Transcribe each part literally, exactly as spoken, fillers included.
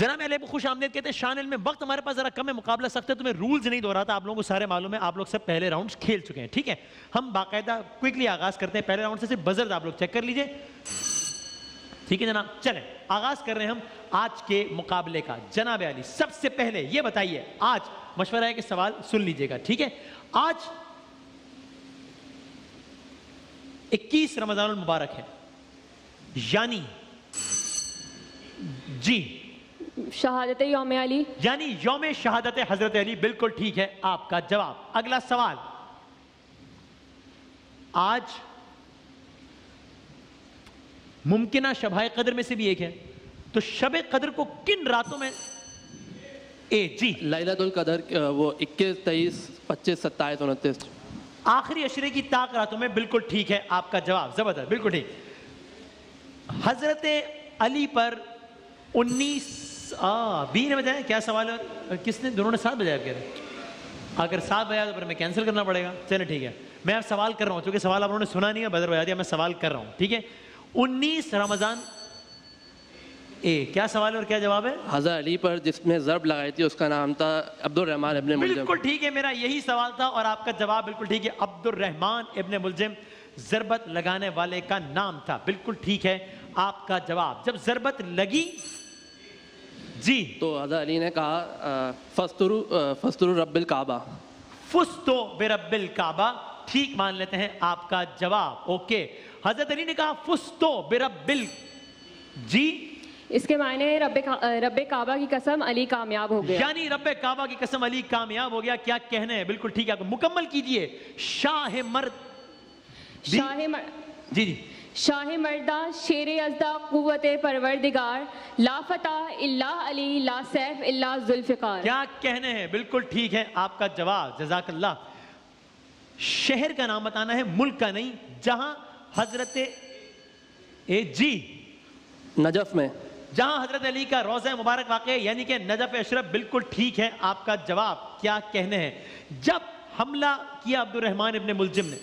जनाब अहले को खुश आमदीद कहते हैं। शान इल्म में वक्त हमारे पास जरा कम है, मुकाबला सख्त है, तो मैं रूल्स नहीं दोहराता, आप लोगों को सारे मालूम है, आप लोग सब पहले राउंड खेल चुके हैं। ठीक है, हम बाकायदा क्विकली आगाज़ करते हैं पहले राउंड से, सिर्फ बजर आप लोग चेक कर लीजिए। ठीक है जनाब, चलें आगाज़ कर रहे हैं हम आज के मुकाबले का। जनाब अली सबसे पहले ये बताइए, आज मशवरा है कि सवाल सुन लीजिएगा, ठीक है। आज इक्कीस रमज़ान मुबारक है, यानी जी शहादत यौम अली, यानी यौम शहादत हजरत अली, बिल्कुल ठीक है आपका जवाब। अगला सवाल, आज मुमकिना शबाए कदर में से भी एक है, तो शब कदर को किन रातों में ए जी लैलतुल कदर, वो इक्कीस तेईस पच्चीस सत्ताईस उनतीस आखिरी अशरे की ताक रातों में, बिल्कुल ठीक है आपका जवाब, जबरदस्त बिल्कुल ठीक। हजरत अली पर उन्नीस बी ने बजाया, क्या सवाल है किसने, दोनों ने साथ बजाया, कह रहे अगर साथ बजाया तो फिर मैं कैंसिल करना पड़ेगा। चले ठीक है, मैं अब सवाल कर रहा हूँ, क्योंकि सवाल आप उन्होंने सुना नहीं है, बदर बजा दिया, मैं सवाल कर रहा हूँ। ठीक है, उन्नीस रमजान ए क्या सवाल है और क्या जवाब है, हज़रत अली पर जिसने ज़र्ब लगाई थी उसका नाम था अब्दुल रहमान इब्ने मुल्जम, बिल्कुल ठीक है, मेरा यही सवाल था और आपका जवाब बिल्कुल ठीक है, अब्दुल रहमान इब्ने मुल्जम ज़रबत लगाने वाले का नाम था, बिल्कुल ठीक है आपका जवाब। जब ज़रबत लगी जी तो हज़रत अली ने कहा फस्तुरु फस्तुरु रब्बिल काबा, फस्तो बिरब्बिल काबा, ठीक मान लेते हैं आपका जवाब। ओके, हज़रत अली ने कहा फस्तो बिरब्बिल जी, इसके मायने रब्बे का, रब्बे काबा की कसम अली कामयाब हो गया, यानी रब्बे काबा की कसम अली कामयाब हो गया, क्या कहने हैं, बिल्कुल ठीक है। मुकम्मल कीजिए, शाह मर्द शाह मर... जी जी शाह मर्दा शेर अज़दा कुव्वते परवरदिगार ला फतह इल्ला अली ला सैफ इल्ला जुल्फ़िक़ार, क्या कहने हैं, बिल्कुल ठीक है आपका जवाब, जज़ाकल्लाह। शहर का नाम बताना है, मुल्क का नहीं, जहां हजरत ए जी नजफ़ में, जहां हजरत अली का रोज़ा मुबारक वाक़ है, यानी कि नजफ़ अशरफ, बिल्कुल ठीक है आपका जवाब, क्या कहने हैं। जब हमला किया अब्दुल रहमान इब्ने मुल्जम ने,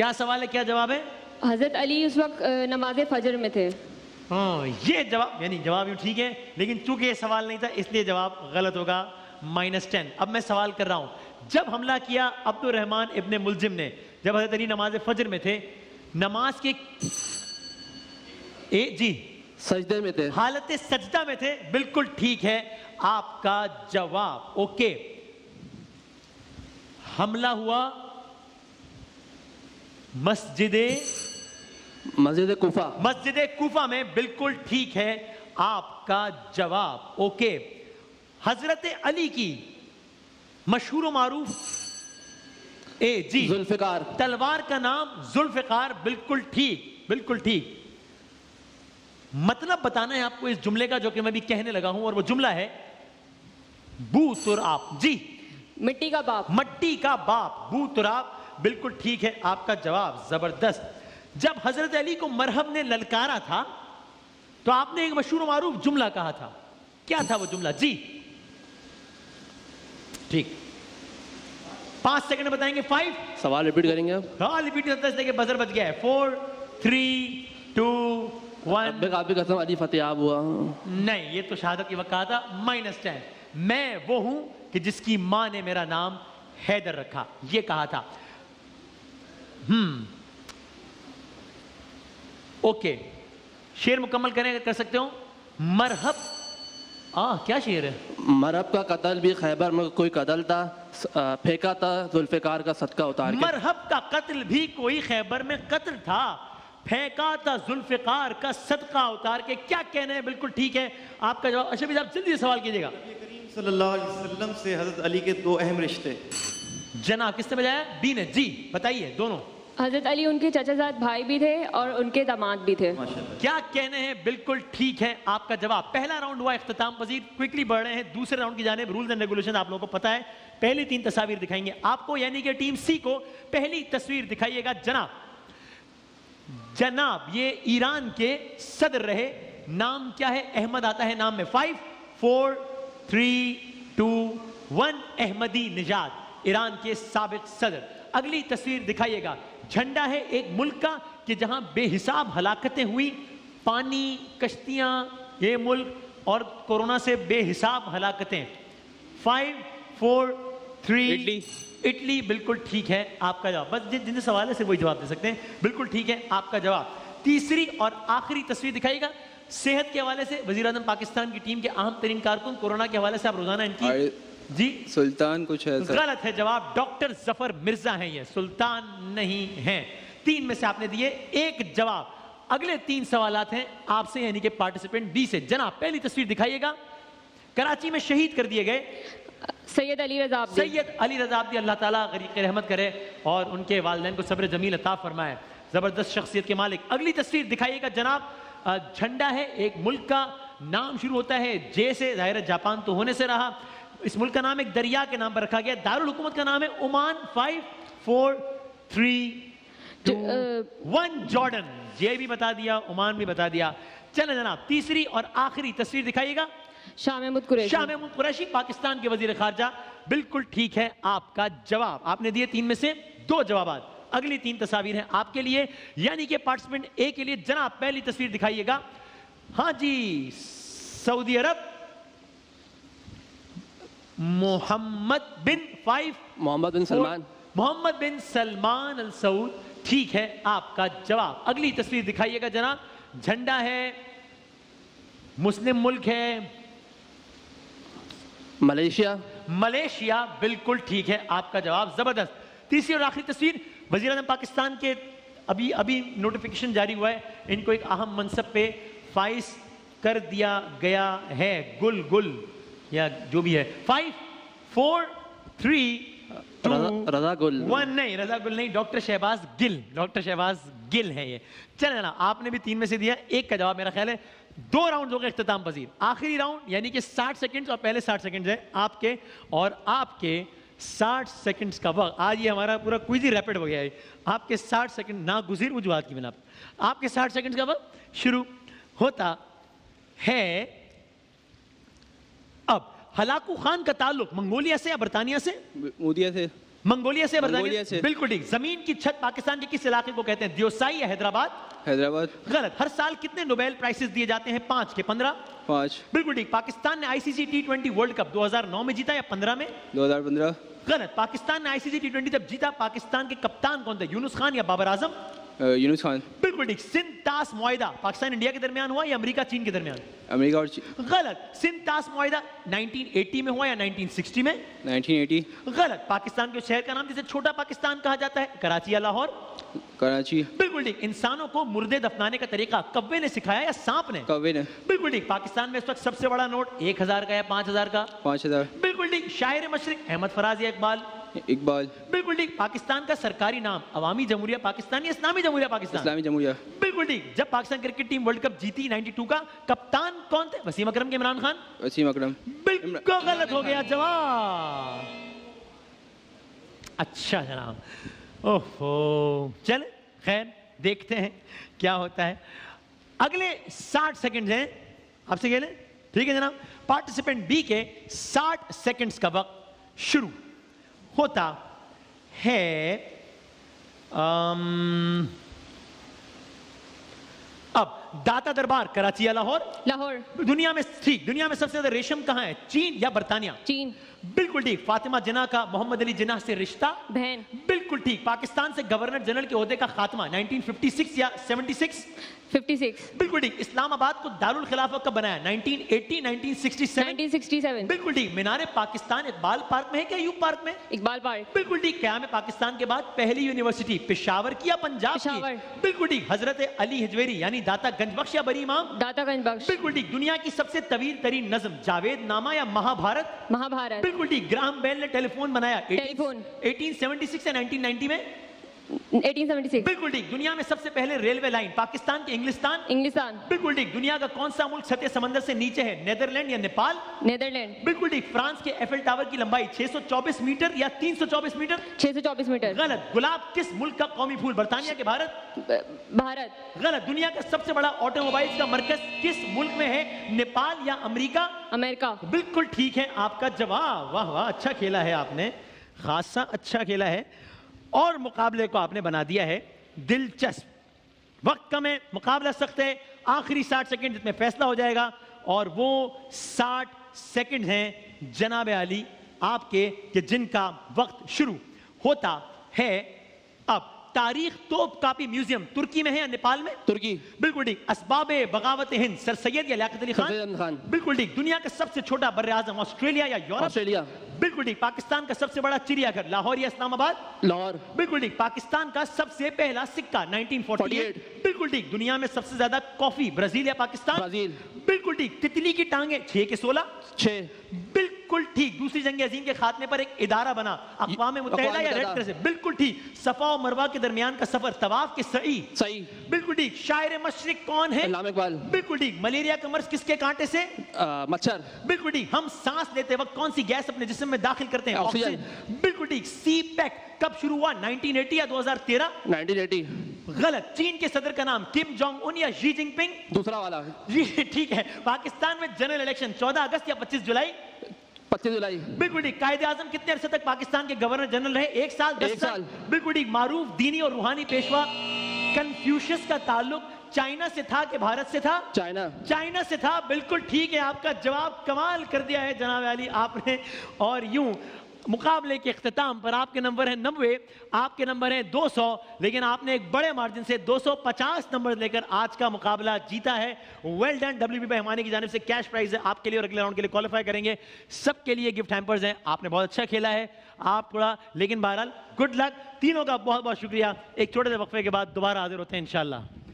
क्या सवाल है क्या जवाब है, हजरत अली उस वक्त नमाज फजर में थे, हाँ ये जवाब, यानी जवाब यूँ ठीक है, लेकिन चूंकि ये सवाल नहीं था इसलिए जवाब गलत होगा, माइनस टेन। अब मैं सवाल कर रहा हूँ, जब हमला किया अब्दुल रहमान इब्ने मुल्जम ने, जब हजरत अली नमाज फजर में थे, नमाज के ए जी सजदे में थे, हालत सजदा में थे, बिल्कुल ठीक है आपका जवाब। ओके, हमला हुआ मस्जिद मस्जिद कुफा मस्जिद कुफा में, बिल्कुल ठीक है आपका जवाब। ओके, हजरत अली की मशहूर मारूफ ए जी जुल्फ़िक़ार तलवार का नाम जुल्फ़िक़ार, बिल्कुल ठीक बिल्कुल ठीक। मतलब बताना है आपको इस जुमले का जो कि मैं भी कहने लगा हूं, और वो जुमला है बूतुराब जी मिट्टी का बाप, मिट्टी का बाप बूतुराब, बिल्कुल ठीक है आपका जवाब, जबरदस्त। जब हजरत अली को मरहम ने ललकारा था तो आपने एक मशहूर मारूफ जुमला कहा था, क्या था वो जुमला जी, ठीक पांच सेकंड बताएंगे, फाइव सवाल रिपीट करेंगे आप, सवाल रिपीट करते, बजर बच गया है, फोर थ्री टू वन, कसम अली फतेयाब हुआ, नहीं ये तो शहादत की वक्त कहा था, माइनस टेन। मैं वो हूं कि जिसकी माँ ने मेरा नाम हैदर रखा, ये कहा था। हम्म ओके, शेर मुकम्मल करें कर सकते हो, मरहब आ क्या शेर है, मरहब का कत्ल भी खैबर में कोई कत्ल था, फेंका था जुल्फ़िकार का सदका उतार, मरहब का कत्ल भी कोई खैबर में कत्ल था, फेंका था जुल्फ़िकार का सदका उतार के, क्या कहना है, बिल्कुल ठीक है आपका जवाब। अशरफ साहब जल्दी सवाल कीजिएगा, नबी करीम सल्लल्लाहु अलैहि वसल्लम से हज़रत अली के दो अहम रिश्ते, जना किसने बजाया बी ने जी, बताइए दोनों, हज़रत अली उनके चचाजाद भाई भी थे और उनके दामाद भी थे, क्या कहने हैं, बिल्कुल ठीक है आपका जवाब। पहला राउंड हुआ इख्तिताम पजीर, क्विकली बढ़ रहे हैं दूसरे राउंड की जानिब, रूल्स एंड रेगुलेशन आप लोगों को पता है, पहली तीन तस्वीर दिखाएंगे आपको, यानी कि टीम सी को पहली तस्वीर दिखाइएगा। जनाब जनाब ये ईरान के सदर रहे, नाम क्या है, अहमद आता है नाम में, five four three two one, Ahmadinejad Iran के साबिक सदर। अगली तस्वीर दिखाइएगा, झंडा है एक मुल्क का कि जहां बेहिसाब हलाकतें हुई, पानी, कश्तियां, ये मुल्क और कोरोना से बेहिसाब हलाकतें। Five four three Italy Italy बिल्कुल ठीक है आपका जवाब। बस जिन जिन सवाल है सिर्फ वही जवाब दे सकते हैं। बिल्कुल ठीक है आपका जवाब। तीसरी और आखिरी तस्वीर दिखाइएगा। सेहत के हवाले से वज़ीर-ए-आज़म पाकिस्तान की टीम के अहम तरीन कारकुन, कोरोना के हवाले से आप रोजाना इनकी I... जी सुल्तान कुछ है। गलत है जवाब, डॉक्टर जफर मिर्जा हैं ये, सुल्तान नहीं हैं। तीन में से आपने दिए एक जवाब। अगले तीन सवालात हैं आपसे, यानी कि पार्टिसिपेंट बी से। जनाब पहली तस्वीर दिखाइएगा। कराची में शहीद कर दिए गए सैयद अली रज़ा अब्दी, सैयद अली रज़ा अब्दी, अल्लाह ताला गरीब रहमत करे और उनके वालिदैन को सब्र जमील अता फरमाए। जबरदस्त शख्सियत के मालिक। अगली तस्वीर दिखाइएगा जनाब। झंडा है एक मुल्क का, नाम शुरू होता है जे से, ज़ाहिर जापान तो होने से रहा। इस मुल्क का नाम एक दरिया के नाम पर रखा गया। दारुल हुकूमत का नाम है Oman. Five four three two one Jordan, ये भी बता दिया, ओमान भी बता दिया। चले जनाब तीसरी और आखिरी तस्वीर दिखाइएगा। शाह महमूद कुरैशी, शाह महमूद कुरैशी पाकिस्तान के वजीर खारजा, बिल्कुल ठीक है आपका जवाब। आपने दिए तीन में से दो जवाब। अगली तीन तस्वीर हैं आपके लिए, यानी कि पार्टिसिपेंट ए के लिए। जनाब पहली तस्वीर दिखाइएगा। हाँ जी, Saudi Arab, Mohammed bin five Mohammed bin Salman Mohammed bin Salman अल सऊद, ठीक है आपका जवाब। अगली तस्वीर दिखाइएगा जनाब। झंडा है, मुस्लिम मुल्क है, मलेशिया मलेशिया बिल्कुल ठीक है आपका जवाब। जबरदस्त। तीसरी और आखिरी तस्वीर। वज़ीर-ए-आज़म पाकिस्तान के अभी अभी नोटिफिकेशन जारी हुआ है, इनको एक अहम मनसब पे फाइज कर दिया गया है, गुल गुल या जो भी है। Five four three two Raza Gul one नहीं रजा गुल नहीं डॉक्टर शहबाज गिल, डॉक्टर शहबाज गिल है ये। चले ना, आपने भी तीन में से दिया एक का जवाब। मेरा ख्याल है दो राउंड हो गए इख्तिताम पजीर। आखिरी राउंड यानी कि साठ सेकंड्स, और पहले साठ सेकंड्स है आपके और आपके साठ सेकंड्स का वक्त। आज ये हमारा पूरा क्विजी रैपिड हो गया है। आपके साठ सेकंड नागुज़ीर वजूहात की बिना पर आपके साठ सेकंड्स का वक्त शुरू होता है अब। हलाकू खान का ताल्लुक मंगोलिया से या बर्तानिया से? मोदिया से। मंगोलिया से, बर्तानिया से, बिल्कुल ठीक। जमीन की छत पाकिस्तान के किस इलाके को कहते हैं? दियोसाई या हैदराबाद? हैदराबाद। गलत। हर साल कितने नोबेल प्राइजेस दिए जाते हैं? पांच के पंद्रह? पांच, बिल्कुल ठीक। पाकिस्तान ने ICC T twenty World Cup दो हज़ार नौ में जीता या पंद्रह में? दो हज़ार पंद्रह। गलत। पाकिस्तान ने आईसीसी टी ट्वेंटी जब जीता, पाकिस्तान के कप्तान कौन थे? यूनुस खान या बाबर आजम? यूनुस खान, बिल्कुल ठीक। सिंध तास मुआहिदा पाकिस्तान इंडिया के दरमियान हुआ या अमेरिका चीन के दरमियान? अमेरिका और चीन। गलत। सिंध तास मुआहिदा उन्नीस सौ अस्सी में हुआ या उन्नीस सौ साठ में? उन्नीस सौ अस्सी। गलत। पाकिस्तान के शहर का नाम जिसे छोटा पाकिस्तान कहा जाता है? कराची या लाहौर? कराची, बिल्कुल ठीक। इंसानों को मुर्दे दफनाने का तरीका कौवे ने सिखाया या सांप ने? कौवे ने, बिल्कुल ठीक। पाकिस्तान में इस वक्त सबसे बड़ा नोट एक हजार का या पांच हजार का? पांच हजार, बिल्कुल ठीक। शायर मशरिक अहमद फराज़ या इकबाल? इकबाल, बिल्कुल ठीक। पाकिस्तान का सरकारी नाम अवामी जमहूरिया पाकिस्तान या इस्लामी जमहूरिया पाकिस्तान? इस्लामी जमहूरिया, बिल्कुल ठीक। जब Pakistan cricket team world cup जीती बानवे का, कप्तान कौन थे? वसीम अकरम के इमरान खान? वसीम अकरम, बिल्कुल गलत हो गया जवाब। अच्छा जनाब, ओहो, चल खैर देखते हैं क्या होता है। अगले साठ सेकेंड हैं आपसे कह लें, ठीक है जनाब। पार्टिसिपेंट बी के साठ सेकेंड का वक्त शुरू होता है आम, अब। दाता दरबार कराची या लाहौर? लाहौर। दुनिया में ठीक, दुनिया में सबसे ज्यादा रेशम कहाँ है? चीन या बर्तानिया? चीन, बिल्कुल ठीक। फातिमा जिन्ना का मोहम्मद अली जिन्ना से रिश्ता? बहन, बिल्कुल ठीक। पाकिस्तान से गवर्नर जनरल के ओहदे का खात्मा उन्नीस सौ छप्पन या छिहत्तर? छप्पन, बिल्कुल ठीक। इस्लामाबाद को दारुल खिलाफत कब बनाया? उन्नीस सौ अस्सी, उन्नीस सौ सड़सठ? उन्नीस सौ सड़सठ, बिल्कुल ठीक। मीनार पाकिस्तान इकबाल पार्क में है क्या यूब पार्क में? इकबाल पार्क, बिल्कुल ठीक। क़याम पाकिस्तान के बाद पहली यूनिवर्सिटी पेशावर की या पंजाब की? बिल्कुल ठीक। हजरत अली हजेरी यानी दाता गंज बख्श या बरी इमाम? दाता गंज बख्श, बिल्कुल ठीक। दुनिया की सबसे तवील तरीन नज़म जावेद नामा या महाभारत? महाभारत, बिल्कुल ठीक। ग्राहम बेल ने टेलीफोन बनाया? टेलीफोन। अठारह सौ छिहत्तर या उन्नीस सौ नब्बे में? अठारह सौ छिहत्तर, बिल्कुल ठीक। दुनिया में सबसे पहले रेलवे लाइन? पाकिस्तान के इंग्लिस्तान? इंग्लिस्तान, बिल्कुल ठीक। दुनिया का कौन सा मुल्क सतह समंदर से नीचे है? नेदरलैंड या नेपाल? नेदरलैंड, बिल्कुल ठीक। फ्रांस के एफिल टावर की लंबाई छह सौ चौबीस मीटर या तीन सौ चौबीस मीटर? छह सौ चौबीस मीटर। गलत। गुलाब किस मुल्क का कौमी फूल? बर्तानिया के भारत? भारत, गलत। दुनिया का सबसे बड़ा ऑटोमोबाइल का मरकज किस मुल्क में है? नेपाल या अमेरिका? अमेरिका, बिल्कुल ठीक है आपका जवाब। वाह वाह, अच्छा खेला है आपने, खासा अच्छा खेला है और मुकाबले को आपने बना दिया है दिलचस्प। वक्त कम है, मुकाबला सख्त है, आखिरी साठ सेकंड जिसमें फैसला हो जाएगा और वो साठ सेकंड हैं जनाब अली आपके कि जिनका वक्त शुरू होता है। अब तारीख तोपकापी म्यूजियम तुर्की में है या नेपाल में? तुर्की। बिल्कुल ठीक। असबाबे बगावत हिंद सर सैयद या लियाकत अली खान? बिल्कुल ठीक। दुनिया का सबसे छोटा बर्र आज़म ऑस्ट्रेलिया या यूरोप? ऑस्ट्रेलिया। बिल्कुल ठीक। पाकिस्तान का सबसे बड़ा चिड़ियाघर लाहौर या इस्लामाबाद? लाहौर। बिल्कुल ठीक। पाकिस्तान का सबसे पहला सिक्का उन्नीस सौ अड़तालीस? बिल्कुल ठीक। दुनिया में सबसे ज्यादा कॉफी ब्राजील या पाकिस्तान? ब्राजील। बिल्कुल ठीक। तितली की टांगे छह के सोलह? छह। बिल्कुल ठीक। दूसरी जंग अजीम के खात्मे पर एक इदारा बना अक़वाम मुत्तहिदा या रेड क्रॉस? बिल्कुल ठीक। सफा और मरवा के दरमियान का सफर तवाफ के सई? सही। बिल्कुल ठीक। शायर मशरिक कौन है? अल्लामा इकबाल। बिल्कुल ठीक। मलेरिया का मर्ज किसके कांटे से? मच्छर। बिल्कुल ठीक। हम सांस लेते वक्त कौन सी गैस अपने जिस्म में दाखिल करते हैं? ऑक्सीजन। बिल्कुल ठीक। सी पैक कब शुरू हुआ? नाइनटीन एटी या दो हज़ार तेरह? Nineteen eighty. गलत। चीन के सदर का नाम किम जोंग उन या शी जिनपिंग? दूसरा वाला। जी ठीक है। पाकिस्तान में जनरल इलेक्शन चौदह अगस्त या पच्चीस जुलाई? पच्चीस जुलाई। बिल्कुल ठीक। कायदे आजम कितने अरसे तक पाकिस्तान के गवर्नर जनरल रहे? एक साल दस साल। बिल्कुल ठीक। मारूफ दीनी और रूहानी पेशवा कन्फ्यूशियस का ताल्लुक चाइना से था कि भारत से था? चाइना। चाइना से था। बिल्कुल ठीक है। आपका जवाब कमाल कर दिया है जनाब अली आपने। और यूं मुकाबले के अख्तिताम पर आपके नंबर हैं नब्बे, आपके नंबर हैं दो सौ, लेकिन आपने एक बड़े मार्जिन से दो सौ पचास नंबर लेकर आज का मुकाबला जीता है। Well done. डब्ल्यूबी पे हमारे की जानिब से कैश प्राइज है आपके लिए और अगले राउंड के लिए क्वालिफाई करेंगे सबके लिए गिफ्ट हैम्पर्स हैं। आपने बहुत अच्छा खेला है आप थोड़ा, लेकिन बहरहाल गुड लक। तीनों का बहुत बहुत शुक्रिया। एक छोटे से वक्फे के बाद दोबारा हाजिर होते हैं इंशाल्लाह।